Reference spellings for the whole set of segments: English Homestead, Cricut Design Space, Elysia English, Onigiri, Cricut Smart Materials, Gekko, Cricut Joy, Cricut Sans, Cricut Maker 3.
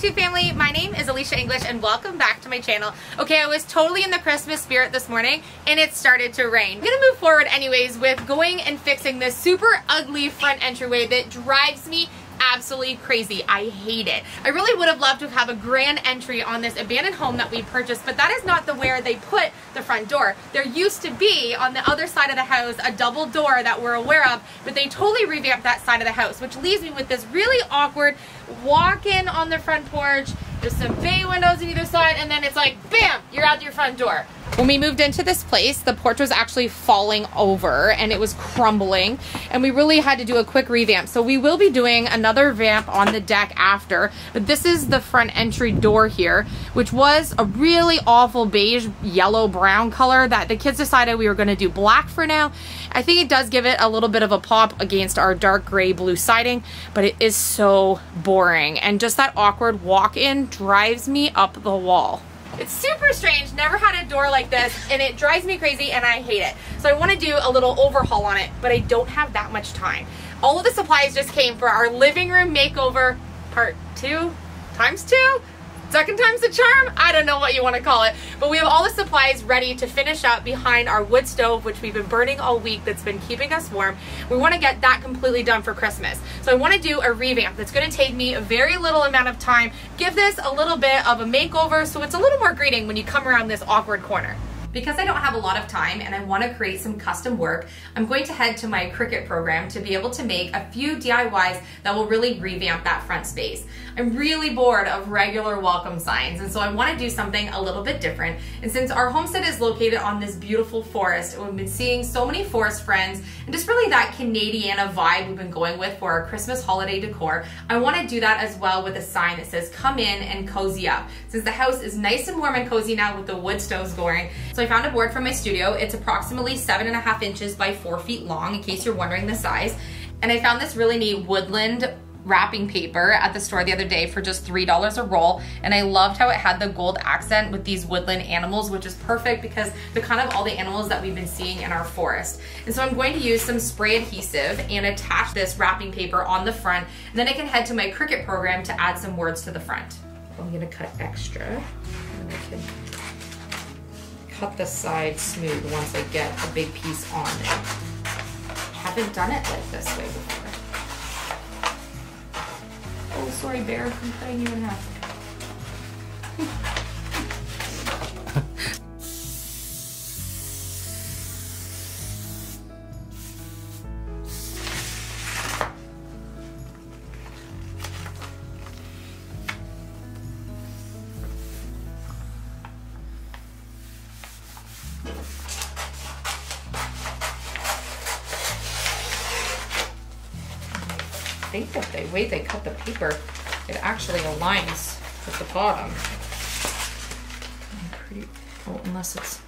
YouTube family, my name is Elysia English and welcome back to my channel. Okay, I was totally in the Christmas spirit this morning and it started to rain. I'm gonna move forward anyways with going and fixing this super ugly front entryway that drives me absolutely crazy. I hate it. I really would have loved to have a grand entry on this abandoned home that we purchased, but that is not the where they put the front door. There used to be on the other side of the house a double door that we're aware of, but they totally revamped that side of the house, which leaves me with this really awkward walk-in on the front porch. There's some bay windows on either side, and then it's like, bam, you're out your front door. When we moved into this place, the porch was actually falling over and it was crumbling, and we really had to do a quick revamp. So we will be doing another vamp on the deck after, but this is the front entry door here, which was a really awful beige, yellow, brown color that the kids decided we were gonna do black for now. I think it does give it a little bit of a pop against our dark gray blue siding, but it is so boring. And just that awkward walk-in drives me up the wall. It's super strange, never had a door like this, and it drives me crazy and I hate it. So I want to do a little overhaul on it, but I don't have that much time. All of the supplies just came for our living room makeover part 2 times 2. Second time's the charm? I don't know what you want to call it. But we have all the supplies ready to finish up behind our wood stove, which we've been burning all week that's been keeping us warm. We want to get that completely done for Christmas. So I want to do a revamp that's going to take me a very little amount of time. Give this a little bit of a makeover so it's a little more greeting when you come around this awkward corner. Because I don't have a lot of time and I want to create some custom work, I'm going to head to my Cricut program to be able to make a few DIYs that will really revamp that front space. I'm really bored of regular welcome signs, and so I want to do something a little bit different. And since our homestead is located on this beautiful forest, we've been seeing so many forest friends and just really that Canadiana vibe we've been going with for our Christmas holiday decor, I want to do that as well with a sign that says come in and cozy up. Since the house is nice and warm and cozy now with the wood stoves going, so I found a board from my studio. It's approximately 7.5 inches by 4 feet long, in case you're wondering the size. And I found this really neat woodland wrapping paper at the store the other day for just $3 a roll, and I loved how it had the gold accent with these woodland animals, which is perfect because they're kind of all the animals that we've been seeing in our forest. And so I'm going to use some spray adhesive and attach this wrapping paper on the front, and then I can head to my Cricut program to add some words to the front. I'm gonna cut extra, and I can cut the side smooth once I get a big piece on it. I haven't done it like this way before. Oh, sorry, bear, I'm cutting you in half. I think that the way they cut the paper, it actually aligns with the bottom. Oh, unless it's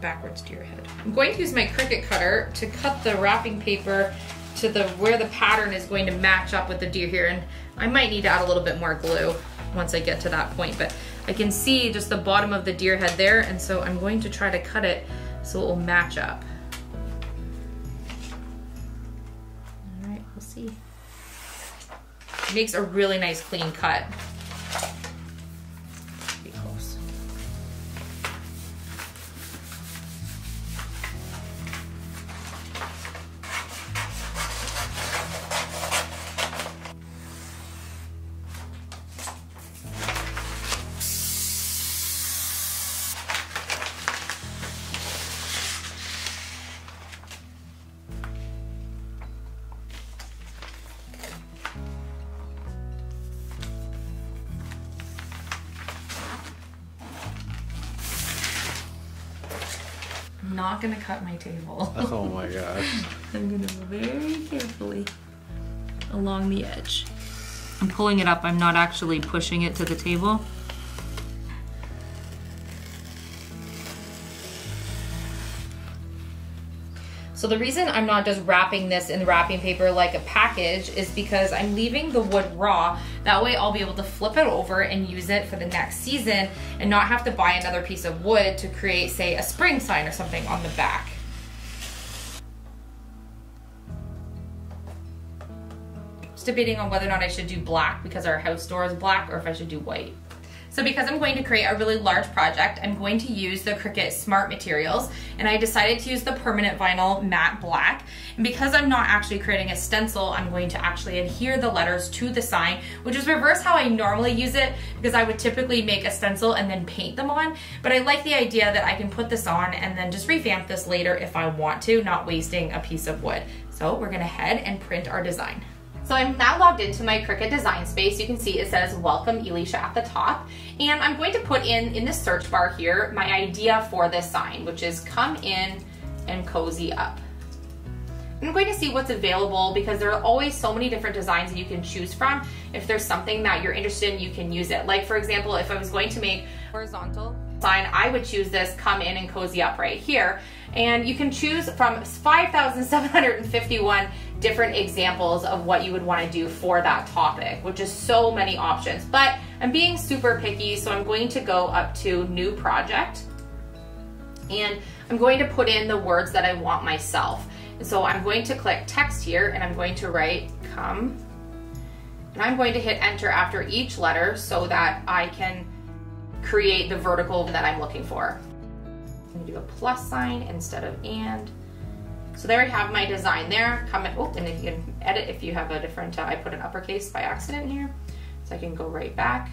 backwards to your head. I'm going to use my Cricut cutter to cut the wrapping paper to where the pattern is going to match up with the deer here, and I might need to add a little bit more glue once I get to that point, but I can see just the bottom of the deer head there, and so I'm going to try to cut it so it will match up. See. It makes a really nice clean cut. Be close. I'm not gonna cut my table. Oh my gosh. I'm gonna very carefully along the edge. I'm pulling it up, I'm not actually pushing it to the table. So the reason I'm not just wrapping this in wrapping paper like a package is because I'm leaving the wood raw. That way I'll be able to flip it over and use it for the next season and not have to buy another piece of wood to create, say, a spring sign or something on the back. Just debating on whether or not I should do black because our house door is black, or if I should do white. So because I'm going to create a really large project, I'm going to use the Cricut Smart Materials, and I decided to use the permanent vinyl matte black. And because I'm not actually creating a stencil, I'm going to actually adhere the letters to the sign, which is reverse how I normally use it, because I would typically make a stencil and then paint them on. But I like the idea that I can put this on and then just revamp this later if I want to, not wasting a piece of wood. So we're gonna head and print our design. So I'm now logged into my Cricut Design Space. You can see it says Welcome Elysia at the top. And I'm going to put in the search bar here, my idea for this sign, which is come in and cozy up. I'm going to see what's available because there are always so many different designs that you can choose from. If there's something that you're interested in, you can use it. Like for example, if I was going to make horizontal sign, I would choose this come in and cozy up right here. And you can choose from 5,751 different examples of what you would want to do for that topic, which is so many options. But I'm being super picky, so I'm going to go up to new project, and I'm going to put in the words that I want myself. And so I'm going to click text here, and I'm going to write come, and I'm going to hit enter after each letter so that I can create the vertical that I'm looking for. I'm going to do a plus sign instead of and. So there I have my design there. Comment, oh, and then you can edit if you have a different, I put an uppercase by accident here, so I can go right back.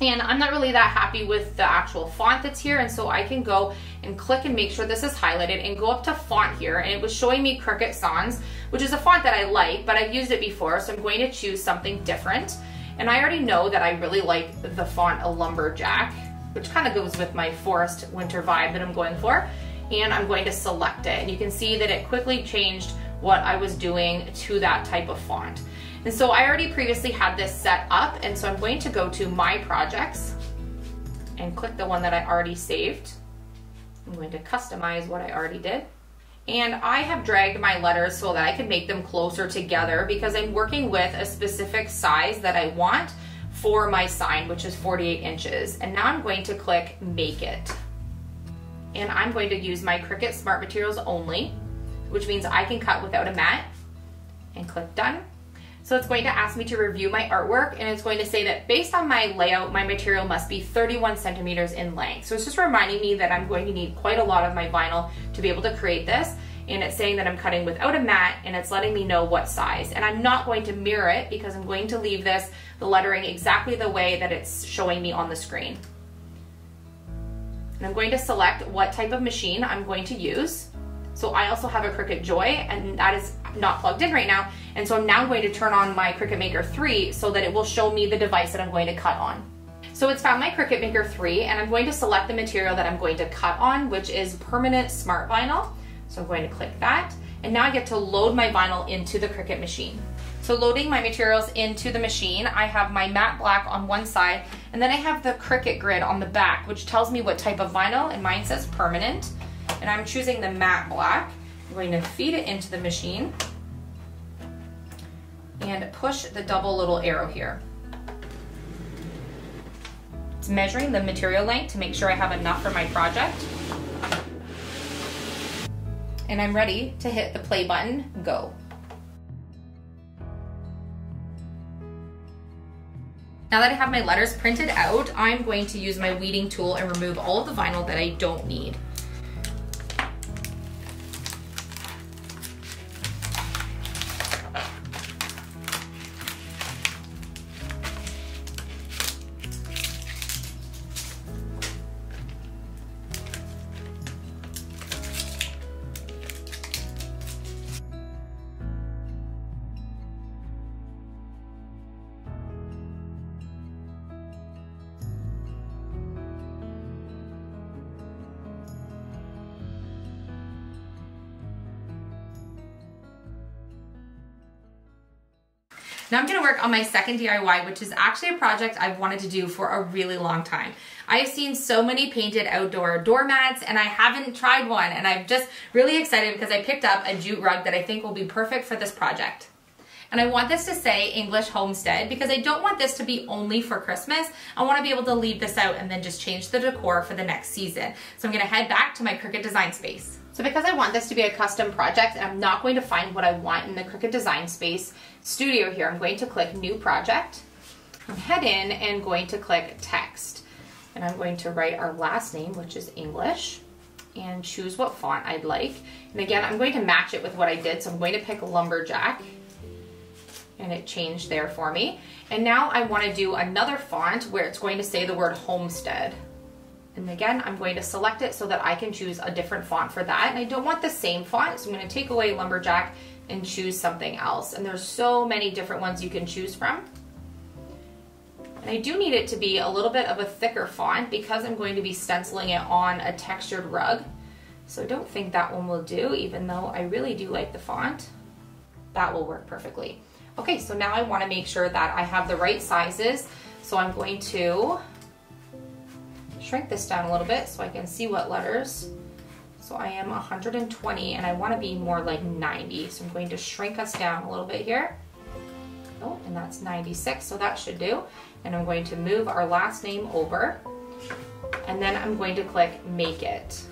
And I'm not really that happy with the actual font that's here, and so I can go and click and make sure this is highlighted and go up to font here, and it was showing me Cricut Sans, which is a font that I like, but I've used it before, so I'm going to choose something different. And I already know that I really like the font A Lumberjack, which kind of goes with my forest winter vibe that I'm going for. And I'm going to select it, and you can see that it quickly changed what I was doing to that type of font. And so I already previously had this set up, and so I'm going to go to my projects and click the one that I already saved. I'm going to customize what I already did. And I have dragged my letters so that I can make them closer together because I'm working with a specific size that I want for my sign, which is 48 inches. And now I'm going to click make it. And I'm going to use my Cricut Smart Materials only, which means I can cut without a mat, and click done. So it's going to ask me to review my artwork, and it's going to say that based on my layout, my material must be 31 centimeters in length. So it's just reminding me that I'm going to need quite a lot of my vinyl to be able to create this. And it's saying that I'm cutting without a mat, and it's letting me know what size. And I'm not going to mirror it because I'm going to leave this, the lettering exactly the way that it's showing me on the screen. And I'm going to select what type of machine I'm going to use. So I also have a Cricut Joy, and that is not plugged in right now. And so I'm now going to turn on my Cricut Maker 3 so that it will show me the device that I'm going to cut on. So it's found my Cricut Maker 3, and I'm going to select the material that I'm going to cut on, which is permanent smart vinyl. So I'm going to click that. And now I get to load my vinyl into the Cricut machine. So loading my materials into the machine, I have my matte black on one side, and then I have the Cricut grid on the back, which tells me what type of vinyl, and mine says permanent, and I'm choosing the matte black. I'm going to feed it into the machine and push the double little arrow here. It's measuring the material length to make sure I have enough for my project. And I'm ready to hit the play button, go. Now that I have my letters printed out, I'm going to use my weeding tool and remove all of the vinyl that I don't need. Now I'm gonna work on my second DIY, which is actually a project I've wanted to do for a really long time. I have seen so many painted outdoor doormats, and I haven't tried one, and I'm just really excited because I picked up a jute rug that I think will be perfect for this project. And I want this to say English Homestead because I don't want this to be only for Christmas. I want to be able to leave this out and then just change the decor for the next season. So I'm going to head back to my Cricut Design Space. So because I want this to be a custom project and I'm not going to find what I want in the Cricut Design Space studio here, I'm going to click New Project, head in and going to click Text. And I'm going to write our last name, which is English, and choose what font I'd like. And again, I'm going to match it with what I did, so I'm going to pick Lumberjack, and it changed there for me. And now I want to do another font where it's going to say the word Homestead. And again, I'm going to select it so that I can choose a different font for that. And I don't want the same font, so I'm going to take away Lumberjack and choose something else. And there's so many different ones you can choose from. And I do need it to be a little bit of a thicker font because I'm going to be stenciling it on a textured rug. So I don't think that one will do, even though I really do like the font. That will work perfectly. Okay, so now I want to make sure that I have the right sizes. So I'm going to shrink this down a little bit so I can see what letters. So I am 120 and I want to be more like 90. So I'm going to shrink us down a little bit here. Oh, and that's 96, so that should do. And I'm going to move our last name over. And then I'm going to click Make It.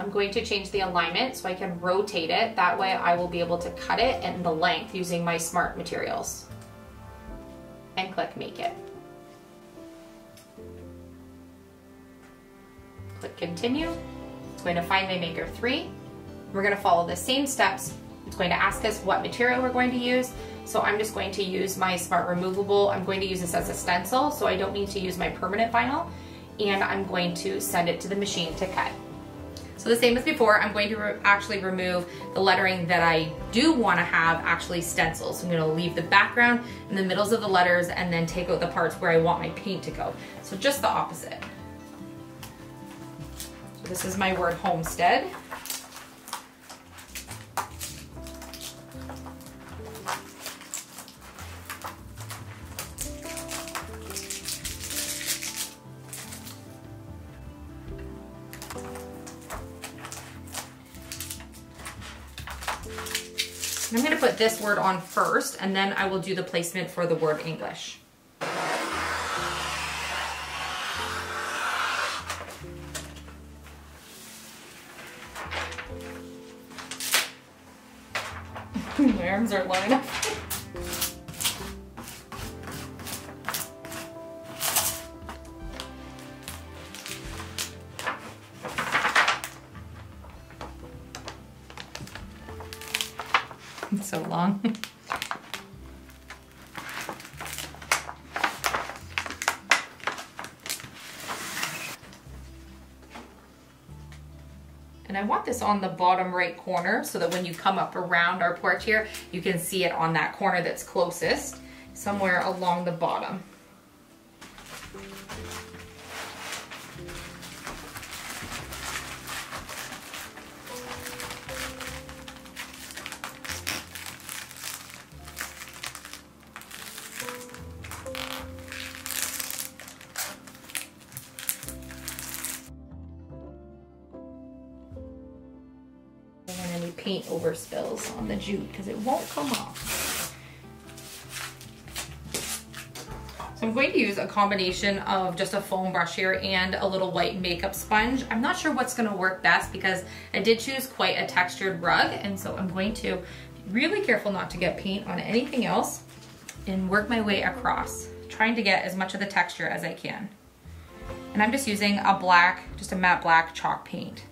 I'm going to change the alignment so I can rotate it. That way I will be able to cut it and the length using my Smart Materials. And click Make It. Click Continue. It's going to find my Maker 3. We're going to follow the same steps. It's going to ask us what material we're going to use. So I'm just going to use my Smart Removable. I'm going to use this as a stencil, so I don't need to use my permanent vinyl. And I'm going to send it to the machine to cut. So the same as before, I'm going to actually remove the lettering that I do want to have actually stenciled. So I'm going to leave the background in the middles of the letters and then take out the parts where I want my paint to go. So just the opposite. So this is my word Homestead. I'm going to put this word on first, and then I will do the placement for the word English. My arms aren't long enough. It's so long. And I want this on the bottom right corner so that when you come up around our porch here, you can see it on that corner that's closest, somewhere along the bottom. Paint over spills on the jute because it won't come off. So I'm going to use a combination of just a foam brush here and a little white makeup sponge. I'm not sure what's going to work best because I did choose quite a textured rug, and so I'm going to be really careful not to get paint on anything else and work my way across, trying to get as much of the texture as I can. And I'm just using a black, just a matte black chalk paint.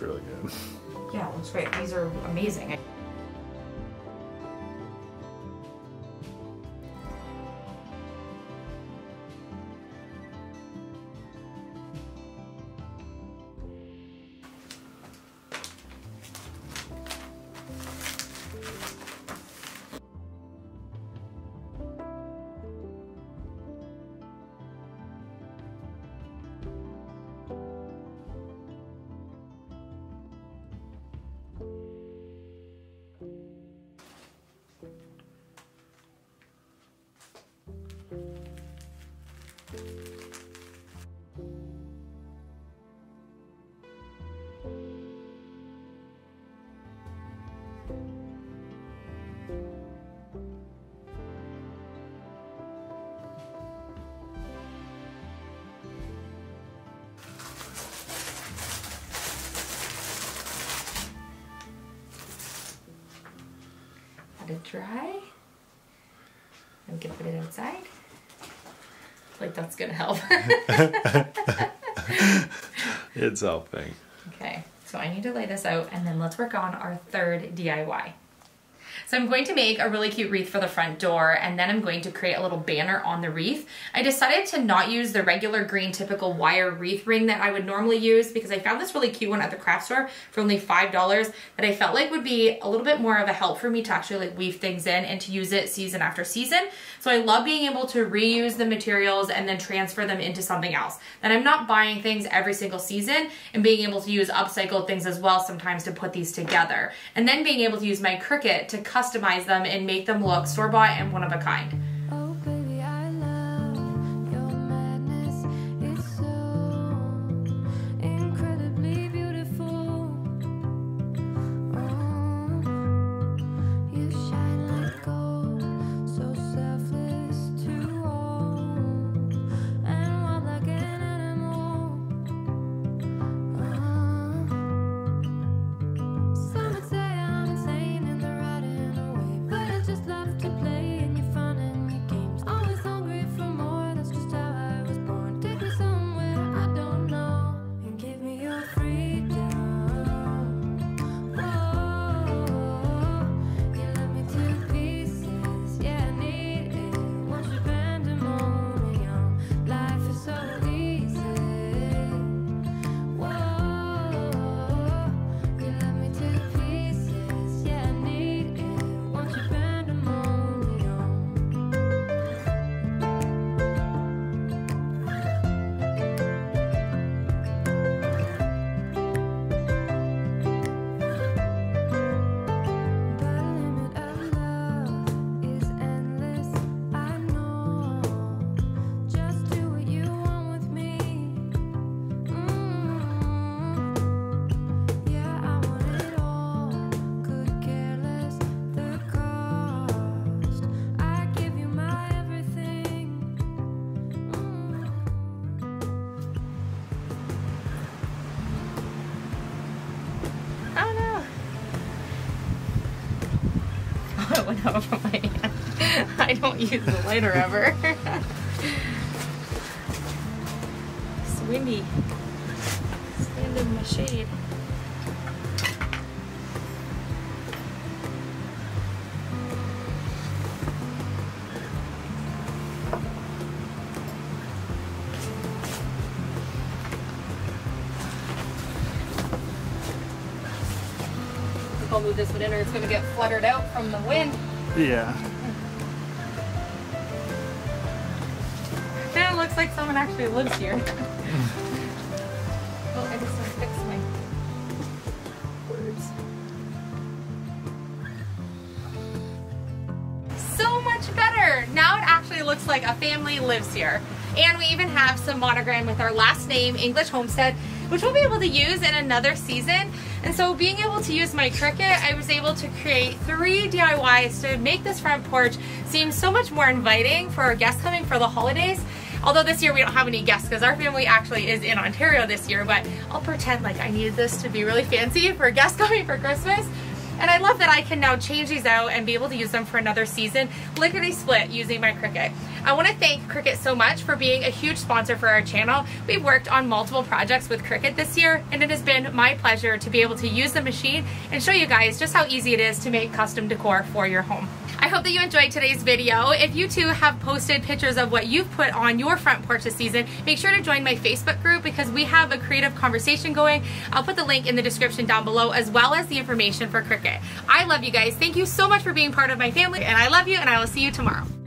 Really good. Yeah, it looks great. These are amazing. Let it dry. I'm gonna put it outside. Like that's gonna help. It's helping. Okay, so I need to lay this out and then let's work on our third DIY. So I'm going to make a really cute wreath for the front door and then I'm going to create a little banner on the wreath. I decided to not use the regular green typical wire wreath ring that I would normally use because I found this really cute one at the craft store for only $5 that I felt like would be a little bit more of a help for me to actually like weave things in and to use it season after season. So I love being able to reuse the materials and then transfer them into something else. That I'm not buying things every single season and being able to use upcycled things as well sometimes to put these together. And then being able to use my Cricut to customize them and make them look store-bought and one of a kind. From my hand. I don't use the lighter ever. It's windy. Stand in my shade. I'll move this one in or it's going to get fluttered out from the wind. Yeah. Now it looks like someone actually lives here. Well, I just want to fix my words. So much better! Now it actually looks like a family lives here. And we even have some monogram with our last name, English Homestead, which we'll be able to use in another season. And so being able to use my Cricut, I was able to create 3 DIYs to make this front porch seem so much more inviting for our guests coming for the holidays. Although this year we don't have any guests because our family actually is in Ontario this year, but I'll pretend like I needed this to be really fancy for guests coming for Christmas. And I love that I can now change these out and be able to use them for another season, lickety split, using my Cricut. I want to thank Cricut so much for being a huge sponsor for our channel. We've worked on multiple projects with Cricut this year, and it has been my pleasure to be able to use the machine and show you guys just how easy it is to make custom decor for your home. I hope that you enjoyed today's video. If you too have posted pictures of what you've put on your front porch this season, make sure to join my Facebook group because we have a creative conversation going. I'll put the link in the description down below as well as the information for Cricut. I love you guys. Thank you so much for being part of my family, and I love you, and I will see you tomorrow.